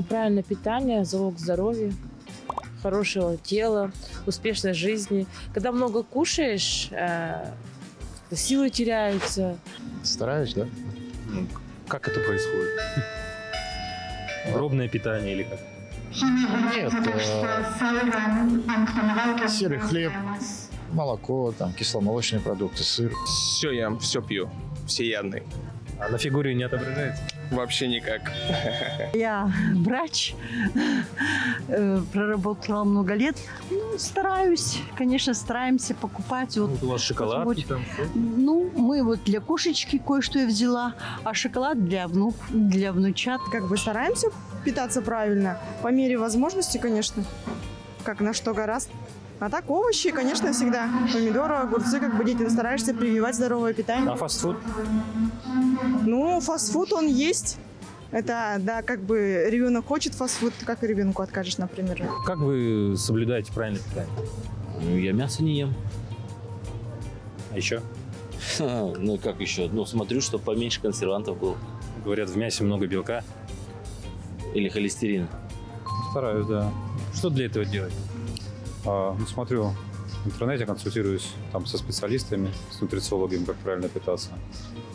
Ну, правильное питание, залог здоровья, хорошего тела, успешной жизни. Когда много кушаешь, силы теряются. Стараюсь, да? Ну, как это происходит? Дробное питание или как? Нет, серый хлеб, молоко, там кисломолочные продукты, сыр. Все ем, все пью, всеядный. А на фигуре не отображается? Вообще никак. Я врач, проработала много лет. Ну, стараюсь, конечно, стараемся покупать. Ну, вот у вас шоколадки там? Ну, мы вот для кошечки кое-что я взяла, а шоколад для внучат. Как бы стараемся питаться правильно, по мере возможности, конечно, как на что гораздо. А так овощи, конечно, всегда. Помидоры, огурцы, как бы дети, стараешься прививать здоровое питание. А фастфуд? Ну, фастфуд он есть. Это, да, как бы ребенок хочет фастфуд, как и ребенку откажешь, например. Как вы соблюдаете правильное питание? Ну, я мясо не ем. А еще? Ну, как еще? Ну, смотрю, чтобы поменьше консервантов было. Говорят, в мясе много белка. Или холестерина. Стараюсь, да. Что для этого делать? Ну, смотрю в интернете, консультируюсь там со специалистами, с нутрициологами, как правильно питаться.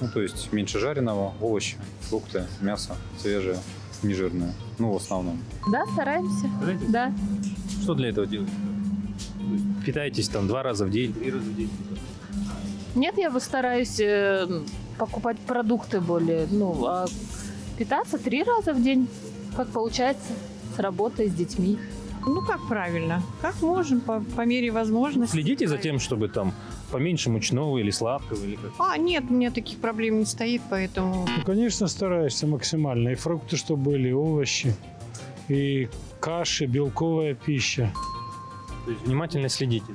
Ну, то есть меньше жареного, овощи, фрукты, мясо, свежее, нежирное. Ну, в основном. Да, стараемся. Стараетесь? Да. Что для этого делать? Питаетесь там 2 раза в день, 3 раза в день? Нет, я бы стараюсь покупать продукты более, ну, а питаться 3 раза в день, как получается, с работой, с детьми. Ну, как правильно, как можем, по мере возможности. Следите за тем, чтобы там поменьше мучного или сладкого? Или как? А, нет, у меня таких проблем не стоит, поэтому... Ну, конечно, стараешься максимально. И фрукты, что были, и овощи, и каши, белковая пища. То есть внимательно следите?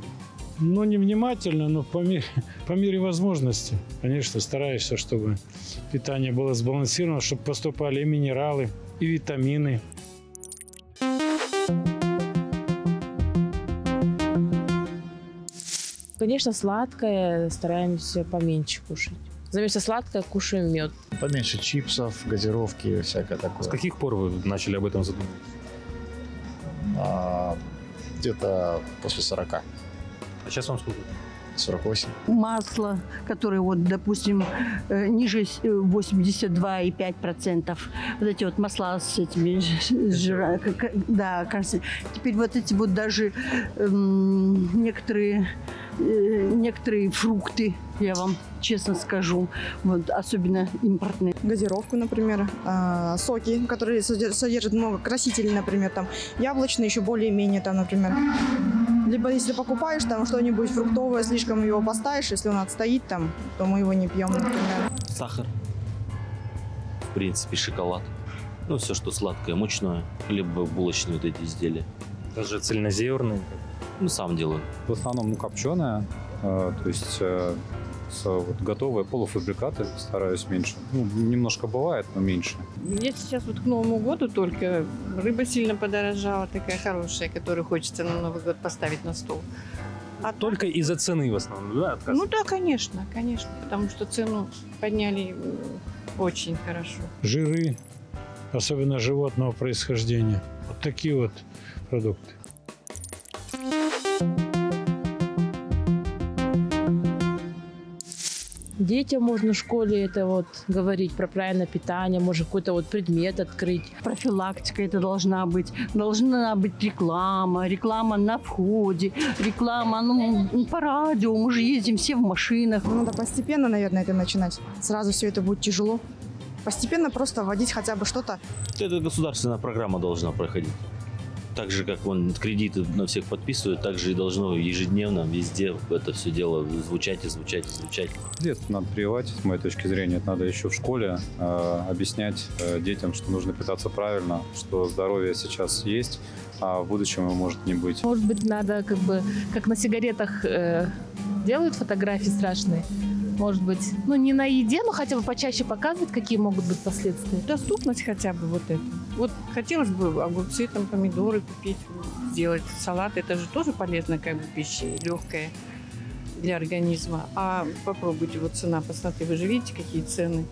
Ну, не внимательно, но по мере возможности. Конечно, стараешься, чтобы питание было сбалансировано, чтобы поступали и минералы, и витамины. Конечно, сладкое стараемся поменьше кушать. Вместо сладкое кушаем мед. Поменьше чипсов, газировки, всякое такое. С каких пор вы начали об этом задумываться? Где-то после 40. А сейчас вам сколько? 48. Масло, которое, вот, допустим, ниже 82,5%. Вот эти вот масла с этими жирами. Да, кажется. Теперь вот эти вот даже некоторые фрукты, я вам честно скажу, вот, особенно импортные. Газировку, например, соки, которые содержат много красителей, например, там, яблочные, еще более-менее, там, например. Либо если покупаешь там что-нибудь фруктовое, слишком его поставишь, если он отстоит там, то мы его не пьем, например. Сахар, в принципе, шоколад, ну, все, что сладкое, мучное, либо булочные вот эти изделия. Даже цельнозерные? Ну, сам делаю. В основном, ну, копченая, то есть вот, готовые полуфабрикаты стараюсь меньше. Ну, немножко бывает, но меньше. Я сейчас вот к Новому году только рыба сильно подорожала, такая хорошая, которую хочется на Новый год поставить на стол. А только из-за цены в основном, да? Отказ? Ну да, конечно, конечно, потому что цену подняли очень хорошо. Жиры, особенно животного происхождения, вот такие вот продукты. Детям можно в школе это вот говорить про правильное питание, может какой-то вот предмет открыть. Профилактика это должна быть реклама, реклама на входе, реклама, ну, по радио, мы же ездим все в машинах. Надо постепенно, наверное, это начинать. Сразу все это будет тяжело. Постепенно просто вводить хотя бы что-то. Это государственная программа должна проходить. Так же, как он кредиты на всех подписывает, так же и должно ежедневно, везде это все дело звучать и звучать и звучать. Детство надо прививать, с моей точки зрения. Это надо еще в школе объяснять детям, что нужно питаться правильно, что здоровье сейчас есть, а в будущем его может не быть. Может быть, надо как бы, как на сигаретах делают фотографии страшные. Может быть, ну не на еде, но хотя бы почаще показывать, какие могут быть последствия. Доступность хотя бы вот это. Вот хотелось бы огурцы, там, помидоры купить, сделать салат. Это же тоже полезно, как бы пища, легкая для организма. А попробуйте, вот цена, посмотрите, вы же видите, какие цены.